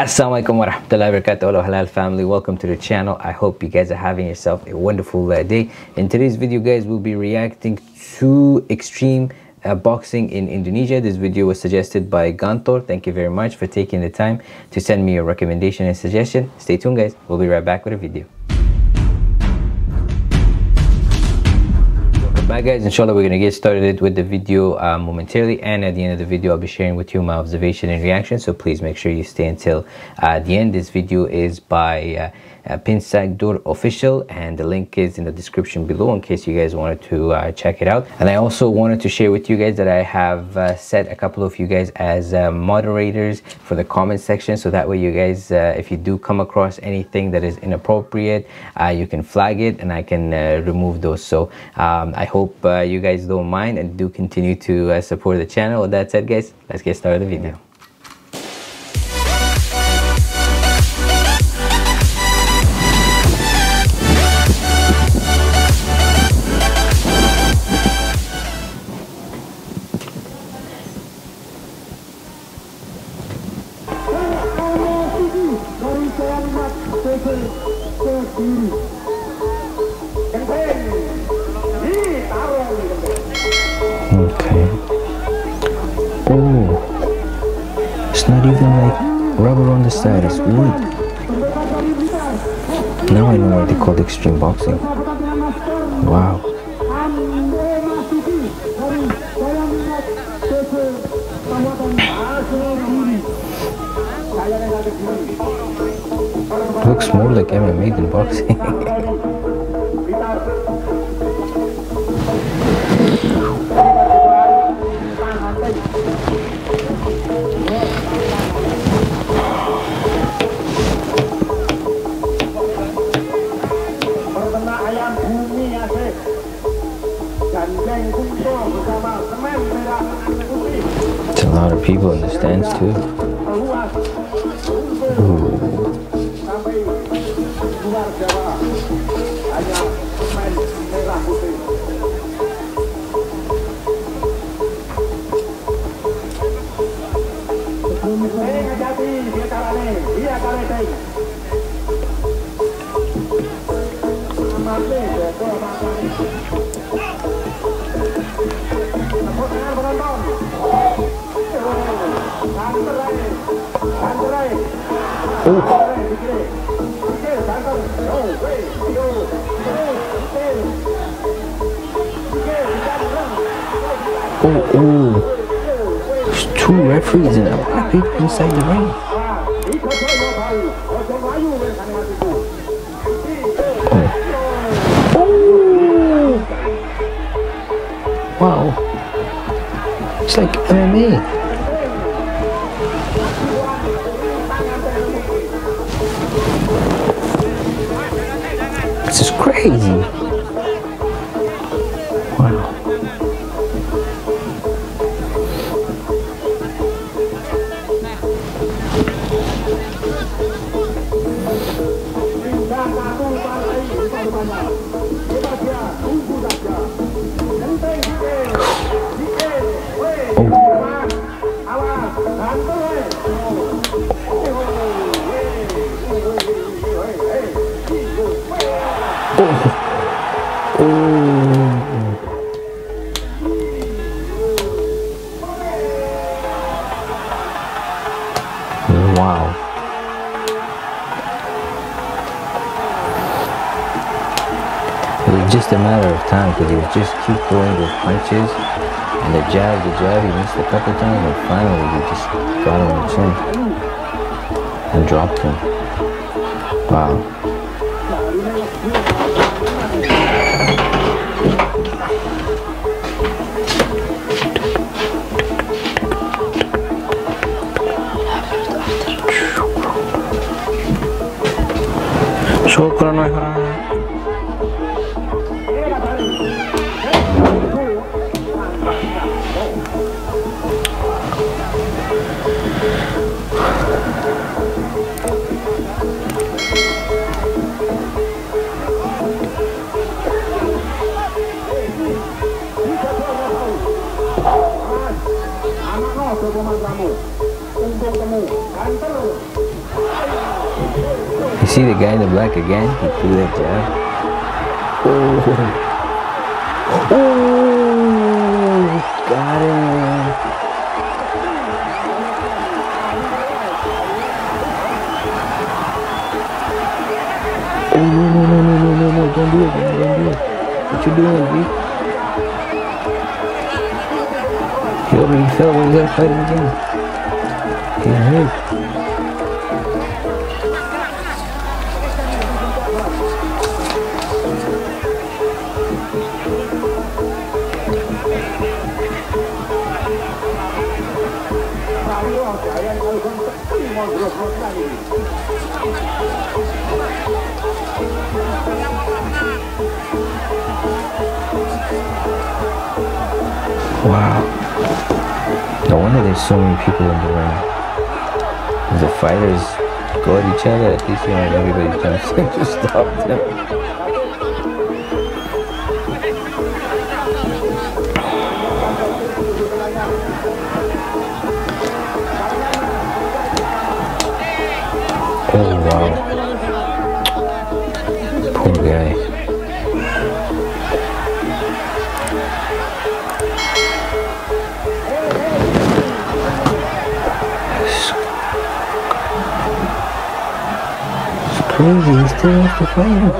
Assalamualaikum warahmatullahi wabarakatuh, all halal family. Welcome to the channel. I hope you guys are having yourself a wonderful day. In today's video, guys, we'll be reacting to extreme boxing in Indonesia. This video was suggested by Gantor. Thank you very much for taking the time to send me your recommendation and suggestion. Stay tuned, guys. We'll be right back with a video. Bye guys, inshallah we're gonna get started with the video momentarily, and at the end of the video I'll be sharing with you my observation and reaction, so please make sure you stay until the end. This video is by Pinsagdur Official, and the link is in the description below in case you guys wanted to check it out. And I also wanted to share with you guys that I have set a couple of you guys as moderators for the comment section, so that way you guys, if you do come across anything that is inappropriate, you can flag it and I can remove those. So I hope you guys don't mind and do continue to support the channel. With that said, guys, let's get started with the video. Okay. Oh, it's not even like rubber on the side, it's wood. Now I know why they call it extreme boxing. Wow. Looks more like MMA than boxing. It's a lot of people in the stands too. Ooh. Oh. Oh, oh, there's two referees and a lot of people inside the ring. Oh, oh. Wow, it's like MMA. This is crazy. Wow. Wow. It was just a matter of time because he would just keep going with punches and the jab, he missed a couple times, and finally he just got him on the chin and dropped him. Wow. Shukran wa see the guy in the black again? He threw that jab. Oh, oh, got it. Oh, no, don't do it, man, don't do it. What you doing, B? He fell when he got fighting again. He hurt. Wow. No wonder there's so many people in the ring. The fighters go at each other, at least, you know, everybody's trying to stop them. Oh wow, poor guy. It's crazy, he still has to fight him.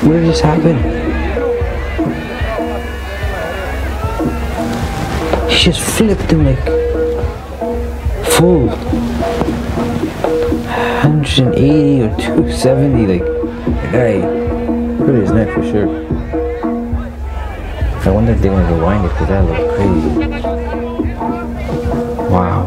What did this happen? He just flipped him like full 180 or 270, like the guy hurt his neck for sure. I wonder if they're gonna rewind it because that looked crazy. Wow.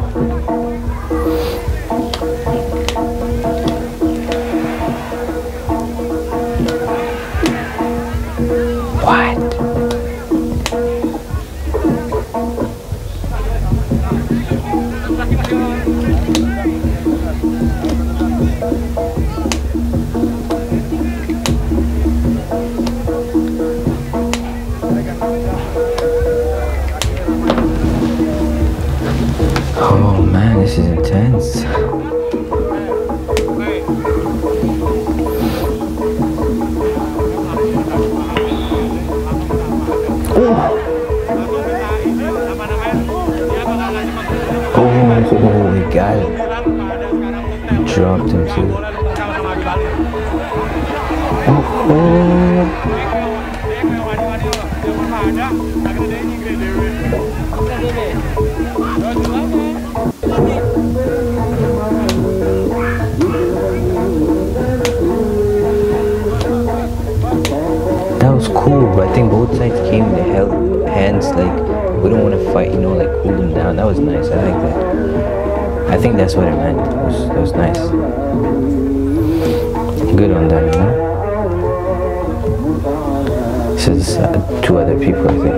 Oh man, this is intense. Oh, he got it. He dropped him too. That was cool, but I think both sides came to help hands like, we don't want to fight, you know, like cool them down. That was nice. I like that. I think that's what it meant. That was nice. Good on that, you know. This is two other people, I think.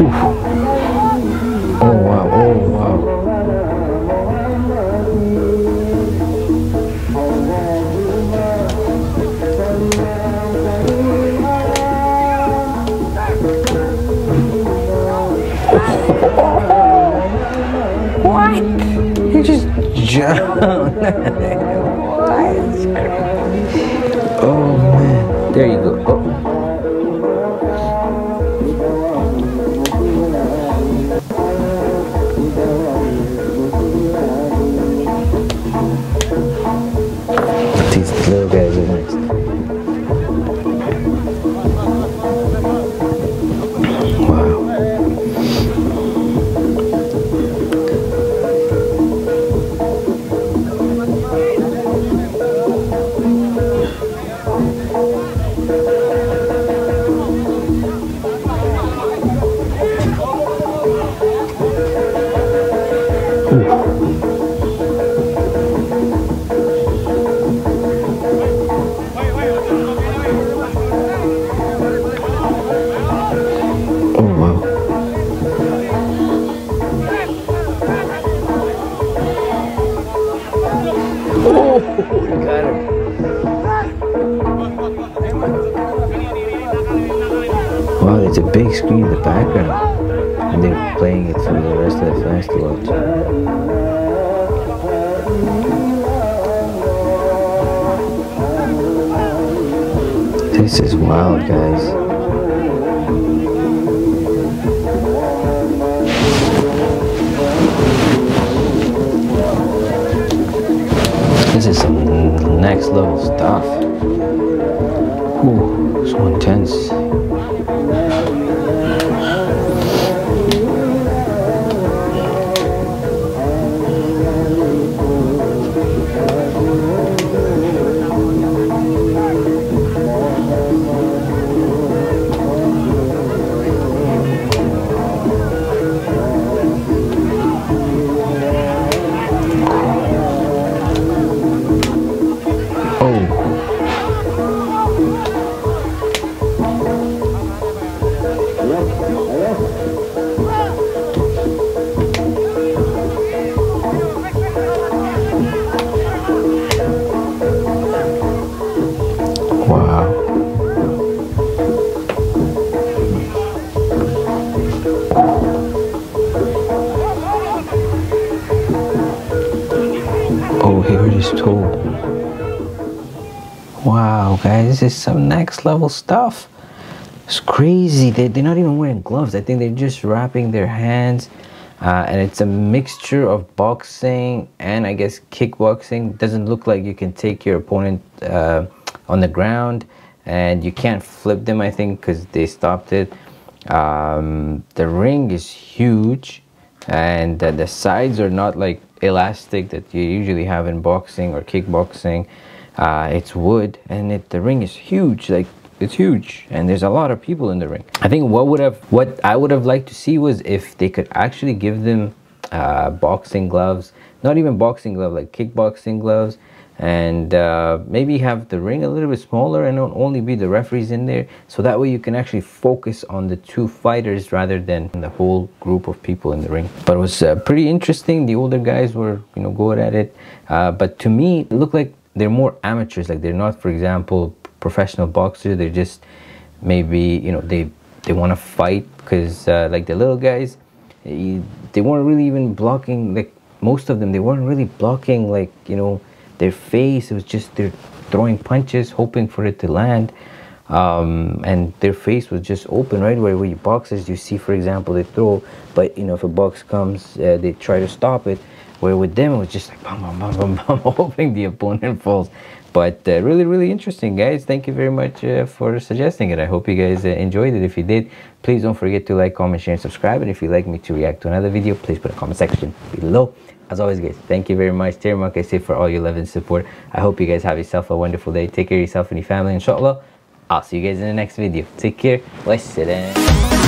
Oof. Oh wow! Oh wow! What? He just jumped. Oh man. There you go. Oh. Oh, you got him. Wow, there's a big screen in the background, and they're playing it for the rest of the festival. This is wild, guys. This is some next level stuff. Ooh, so intense. Wow, guys, this is some next level stuff. It's crazy. They're not even wearing gloves. I think they're just wrapping their hands, and it's a mixture of boxing and I guess kickboxing. Doesn't look like you can take your opponent on the ground, and you can't flip them, I think, because they stopped it. The ring is huge, and the sides are not like elastic that you usually have in boxing or kickboxing. It's wood, and the ring is huge, like it's huge, and there's a lot of people in the ring. I think what I would have liked to see was if they could actually give them boxing gloves, not even boxing glove, like kickboxing gloves, and maybe have the ring a little bit smaller and not only be the referees in there, so that way you can actually focus on the two fighters rather than the whole group of people in the ring. But it was pretty interesting. The older guys were, you know, good at it, but to me it looked like they're more amateurs. Like, they're not, for example, professional boxers. They're just, maybe, you know, they want to fight, because like the little guys, they weren't really even blocking, like most of them, they weren't really blocking, like, you know, their face. It was just they're throwing punches hoping for it to land, and their face was just open, right? Where you boxers, you see, for example, they throw, but, you know, if a box comes, they try to stop it. Where with them, it was just like bam, bam, bam, bam, bam, hoping the opponent falls. But really, really interesting, guys. Thank you very much for suggesting it. I hope you guys enjoyed it. If you did, please don't forget to like, comment, share, and subscribe. And if you'd like me to react to another video, please put a comment section below. As always, guys, thank you very much. Terima kasih for all your love and support. I hope you guys have yourself a wonderful day. Take care of yourself and your family, inshallah. I'll see you guys in the next video. Take care. Wassalam.